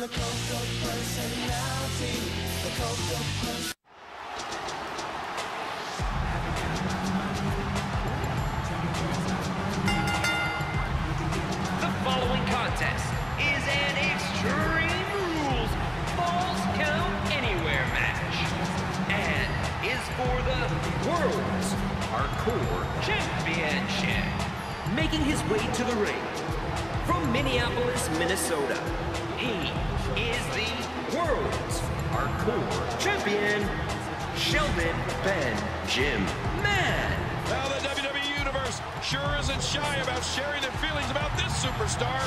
the cult of personality, the cult of personality. The following contest is an Extreme Rules Falls Count Anywhere match and is for the World's Hardcore Championship. Making his way to the ring from Minneapolis, Minnesota, he is the World's Hardcore Champion, Shelton Benjamin. Now the WWE Universe sure isn't shy about sharing their feelings about this superstar.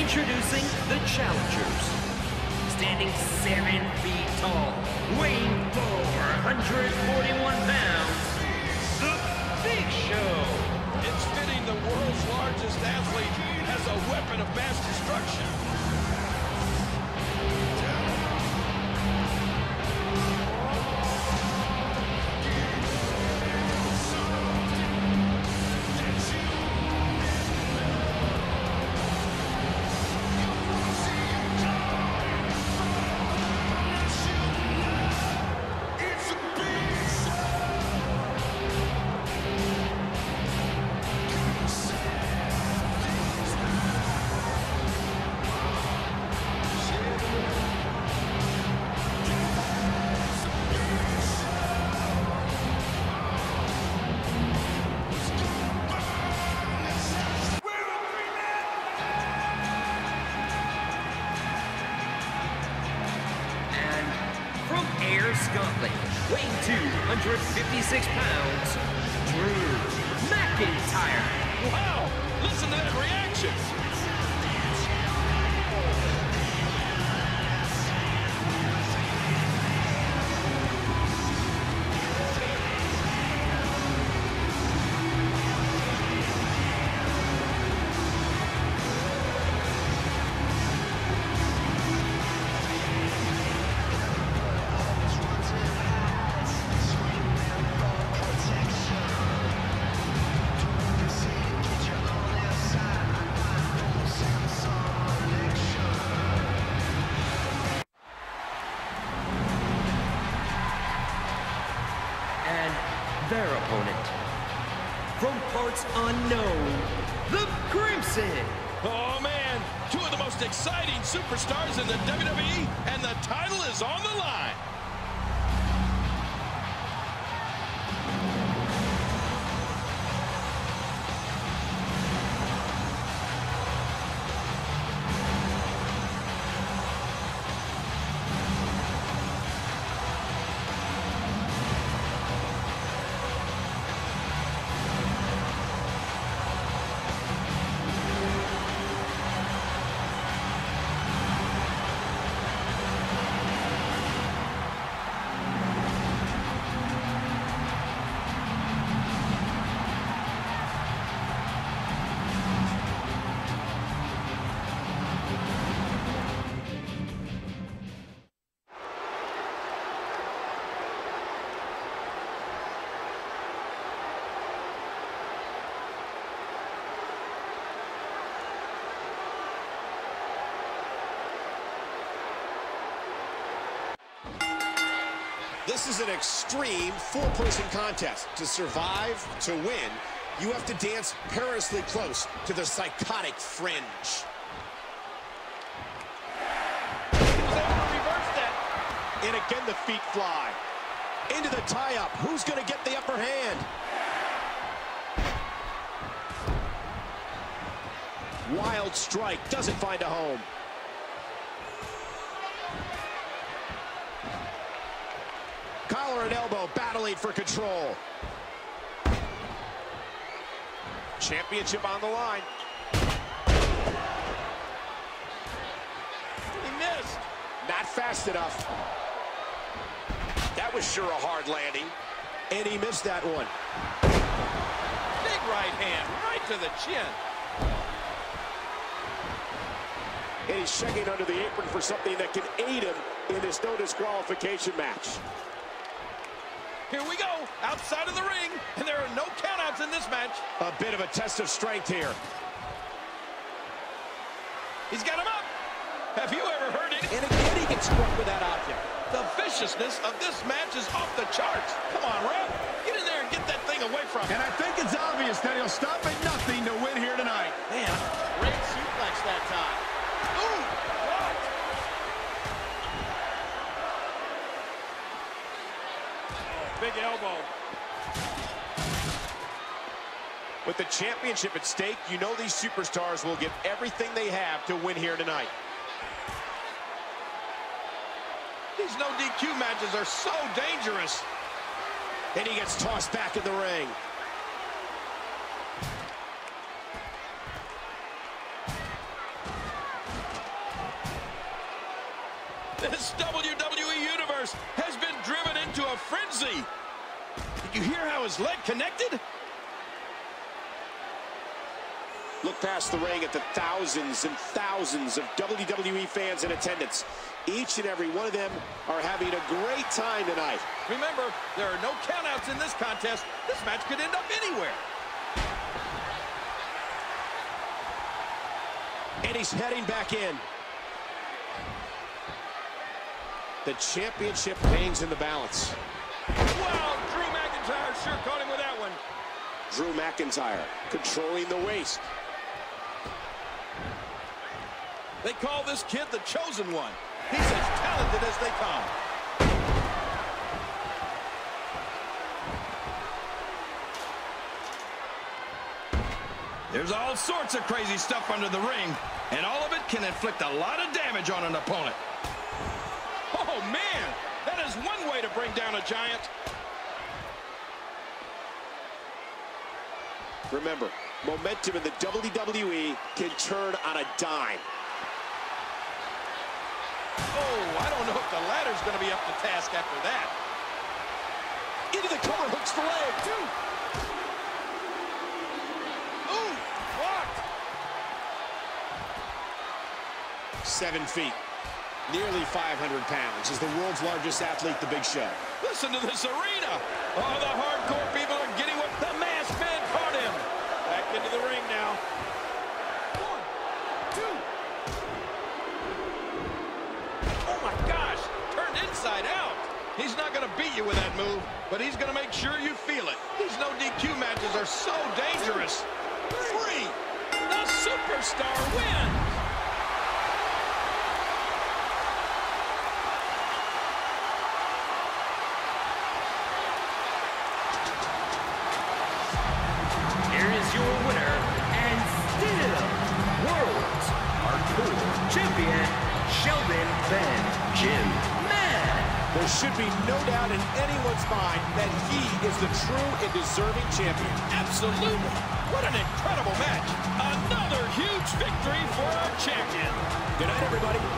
Introducing the challengers, standing 7 feet tall, weighing 441 pounds, The Big Show. It's fitting the world's largest athlete as a weapon of mass destruction. Scotland, weighing 256 pounds, Drew McIntyre. Wow, listen to that reaction. Their opponent, from parts unknown, the Crimson. Oh man, two of the most exciting superstars in the WWE, and the title is on the line. This is an extreme four-person contest. To survive, to win, you have to dance perilously close to the psychotic fringe. He's able to reverse that. And again, the feet fly. Into the tie-up. Who's going to get the upper hand? Wild strike. Doesn't find a home. Collar and elbow battling for control. Championship on the line. He missed. Not fast enough. That was sure a hard landing. And he missed that one. Big right hand, right to the chin. And he's checking under the apron for something that can aid him in this no disqualification match. Here we go, outside of the ring, and there are no countouts in this match. A bit of a test of strength here. He's got him up. Have you ever heard it? And again, he gets struck with that object. The viciousness of this match is off the charts. Come on, Ref. Get in there and get that thing away from him. And I think it's obvious that he'll stop at nothing to win here tonight. Man, great suplex that time. Ooh, what? Big elbow. With the championship at stake, you know these superstars will give everything they have to win here tonight. These no DQ matches are so dangerous. And he gets tossed back in the ring. This WWE Universe has been driven into a frenzy. Did you hear how his leg connected? Look past the ring at the thousands and thousands of WWE fans in attendance. Each and every one of them are having a great time tonight. Remember, there are no countouts in this contest. This match could end up anywhere. And he's heading back in. The championship hangs in the balance. Wow, Drew McIntyre sure caught him with that one. Drew McIntyre controlling the waist. They call this kid the Chosen One. He's as talented as they come. There's all sorts of crazy stuff under the ring, and all of it can inflict a lot of damage on an opponent. Oh, man, that is one way to bring down a giant. Remember, momentum in the WWE can turn on a dime. Oh, I don't know if the ladder's going to be up to task after that. Into the cover, hooks the leg, too. Ooh, blocked. 7 feet, nearly 500 pounds, is the world's largest athlete, The Big Show. Listen to this arena. Oh, the hardcore people are getting what the masked man caught him. Back into the ring now. 1, 2. Inside out. He's not going to beat you with that move, but he's going to make sure you feel it. These no DQ matches are so dangerous. 3. The superstar wins. Here is your winner and still World's Hardcore Champion, Shelton Benjamin. There should be no doubt in anyone's mind that he is the true and deserving champion. Absolutely. What an incredible match. Another huge victory for our champion. Good night, everybody.